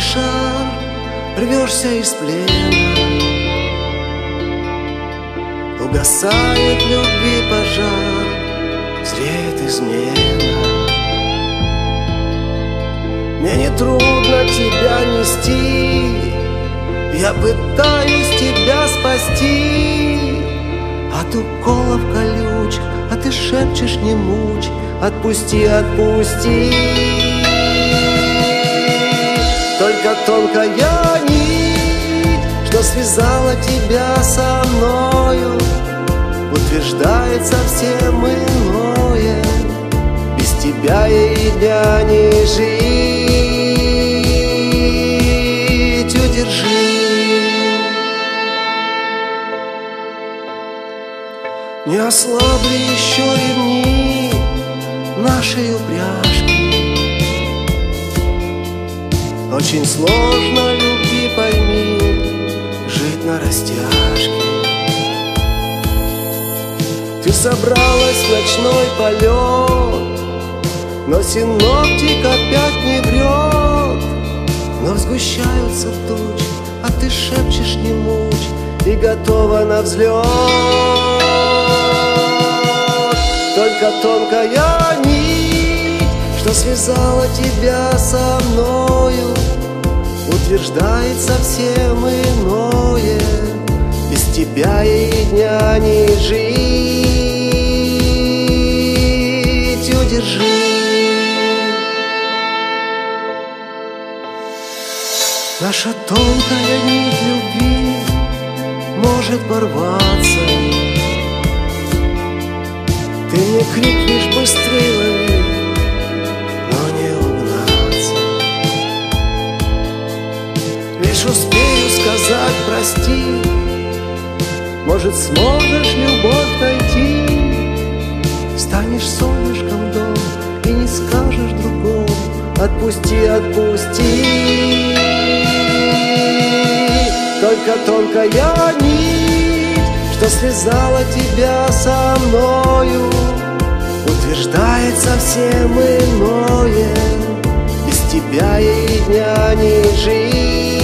Белый шар, рвешься из плена. Угасает любви пожар, зреет измена. Мне не трудно тебя нести, я пытаюсь тебя спасти. От уколов колюч, а ты шепчешь не мучь, отпусти, отпусти. Только тонкая нить, что связала тебя со мною, утверждает совсем иное. Без тебя и дня не жить. Удержи, не ослабли еще и дни нашей упряжки. Очень сложно, любви пойми, жить на растяжке. Ты собралась в ночной полет, но синоптик опять не врет. Но сгущаются тучи, а ты шепчешь не мучь и готова на взлет. Только тонкая нить, что связала тебя со мною, утверждает совсем иное. Без тебя и дня не жить. Удержи. Наша тонкая нить любви может порваться. Ты мне крикнешь быстрее лови, но не успею сказать прости. Может, сможешь любовь найти? Станешь солнышком дом и не скажешь другому отпусти, отпусти. Только тонкая нить, что связала тебя со мною, утверждает совсем иное. Без тебя и дня не жить.